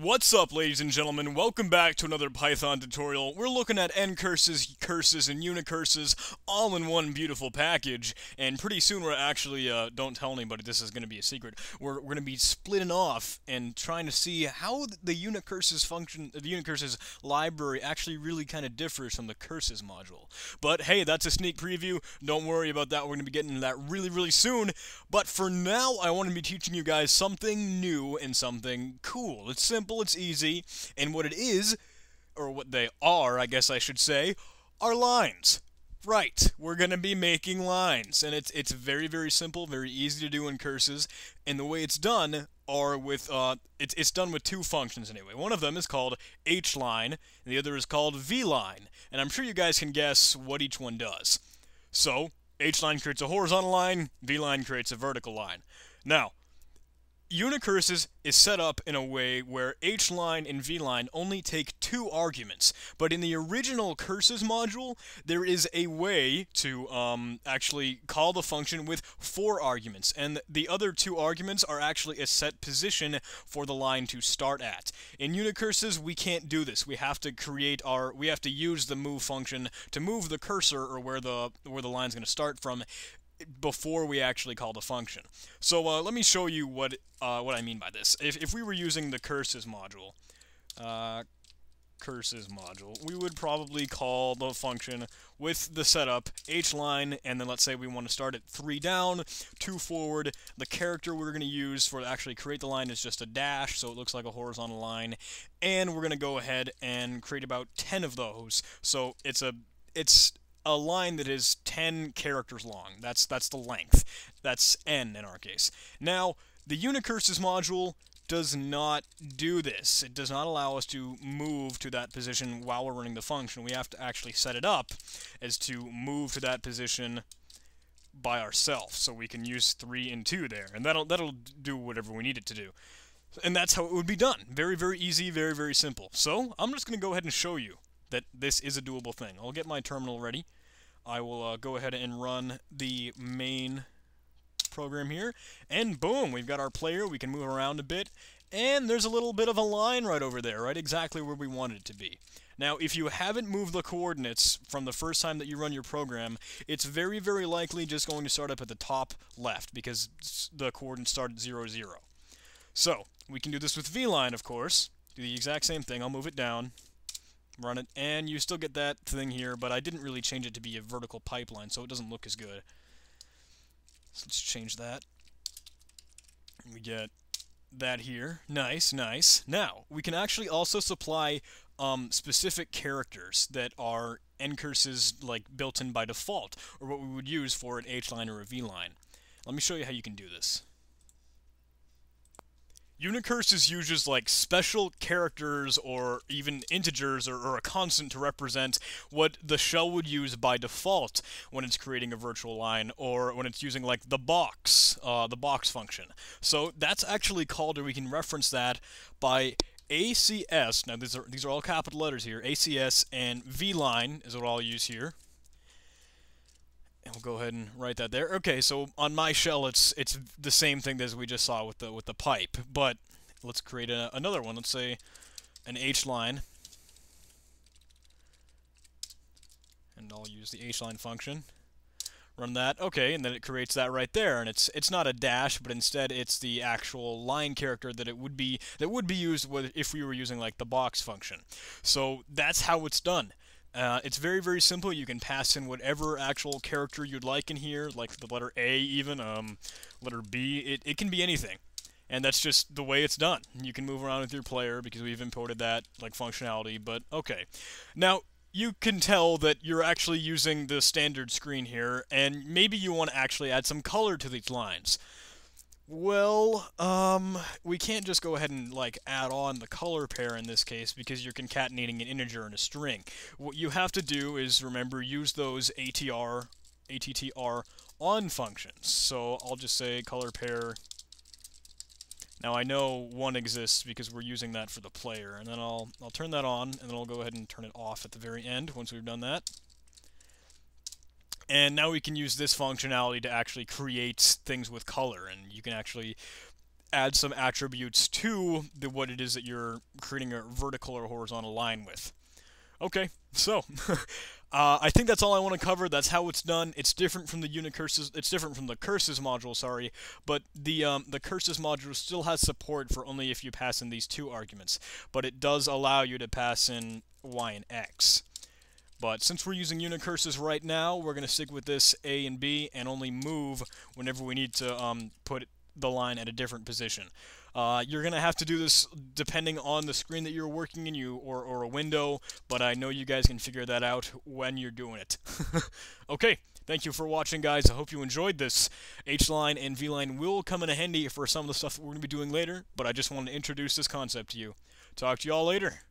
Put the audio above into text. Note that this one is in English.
What's up, ladies and gentlemen? Welcome back to another Python tutorial. We're looking at ncurses, curses, and unicurses all in one beautiful package, and pretty soon we're actually, don't tell anybody, this is going to be a secret, we're going to be splitting off and trying to see how the unicurses function, the unicurses library actually really kind of differs from the curses module. But hey, that's a sneak preview. Don't worry about that. We're going to be getting into that really, really soon. But for now, I want to be teaching you guys something new and something cool. It's simple. It's easy, and what it is, or what they are, I guess I should say, are lines. Right, we're going to be making lines, and it's very, very simple, very easy to do in curses, and the way it's done are with, it's done with two functions anyway. One of them is called H-Line, and the other is called V-Line, and I'm sure you guys can guess what each one does. So, H-Line creates a horizontal line, V-Line creates a vertical line. Now, unicurses is set up in a way where H-Line and V-Line only take two arguments, but in the original curses module, there is a way to actually call the function with four arguments, and the other two arguments are actually a set position for the line to start at. In unicurses, we can't do this. We have to use the move function to move the cursor or where the line's going to start from before we actually call the function. So let me show you what I mean by this. If we were using the curses module, we would probably call the function with the setup H-Line, and then let's say we want to start at 3 down, 2 forward. The character we're going to use for to actually create the line is just a dash, so it looks like a horizontal line, and we're going to go ahead and create about 10 of those. So it's a line that is 10 characters long. That's the length. That's n in our case. Now, the unicurses module does not do this. It does not allow us to move to that position while we're running the function. We have to actually set it up as to move to that position by ourselves. So we can use 3 and 2 there, and that'll do whatever we need it to do. And that's how it would be done. Very, very easy, very, very simple. So I'm just going to go ahead and show you that this is a doable thing. I'll get my terminal ready. I will go ahead and run the main program here, and boom, we've got our player. We can move around a bit, and there's a little bit of a line right over there, right exactly where we want it to be. Now, if you haven't moved the coordinates from the first time that you run your program, it's very, very likely just going to start up at the top left, because the coordinates start at 0, 0. So, we can do this with V-Line, of course. Do the exact same thing. I'll move it down. Run it, and you still get that thing here, but I didn't really change it to be a vertical pipeline, so it doesn't look as good. So let's change that. We get that here. Nice, nice. Now, we can actually also supply specific characters that are ncurses, like, built in by default, or what we would use for an H-Line or a V-Line. Let me show you how you can do this. Unicurses uses like special characters or even integers or a constant to represent what the shell would use by default when it's creating a virtual line or when it's using like the box function. So that's actually called, or we can reference that by ACS. Now these are all capital letters here. ACS and V-Line is what I'll use here. And we'll go ahead and write that there. Okay, so on my shell, it's the same thing as we just saw with the pipe. But let's create another one. Let's say an H-Line, and I'll use the H-Line function. Run that. Okay, and then it creates that right there. And it's not a dash, but instead it's the actual line character that would be used if we were using like the box function. So that's how it's done. It's very, very simple. You can pass in whatever actual character you'd like in here, like the letter A even, letter B. It can be anything. And that's just the way it's done. You can move around with your player because we've imported that, like, functionality, but okay. Now, you can tell that you're actually using the standard screen here, and maybe you want to actually add some color to these lines. Well, we can't just go ahead and, like, add on the color pair in this case because you're concatenating an integer and a string. What you have to do is, remember, use those ATTR on functions. So I'll just say color pair. Now I know one exists because we're using that for the player, and then I'll turn that on, and then I'll go ahead and turn it off at the very end once we've done that. And now we can use this functionality to actually create things with color, and you can actually add some attributes to the what it is that you're creating a vertical or horizontal line with. Okay, so I think that's all I want to cover. That's how it's done. It's different from the unicurses. It's different from the curses module, sorry, but the curses module still has support for only if you pass in these two arguments, but it does allow you to pass in y and x. But since we're using unicurses right now, we're going to stick with this A and B and only move whenever we need to put the line at a different position. You're going to have to do this depending on the screen that you're working in or a window, but I know you guys can figure that out when you're doing it. Okay, thank you for watching, guys. I hope you enjoyed this. H-Line and V-Line will come in handy for some of the stuff that we're going to be doing later, but I just wanted to introduce this concept to you. Talk to you all later.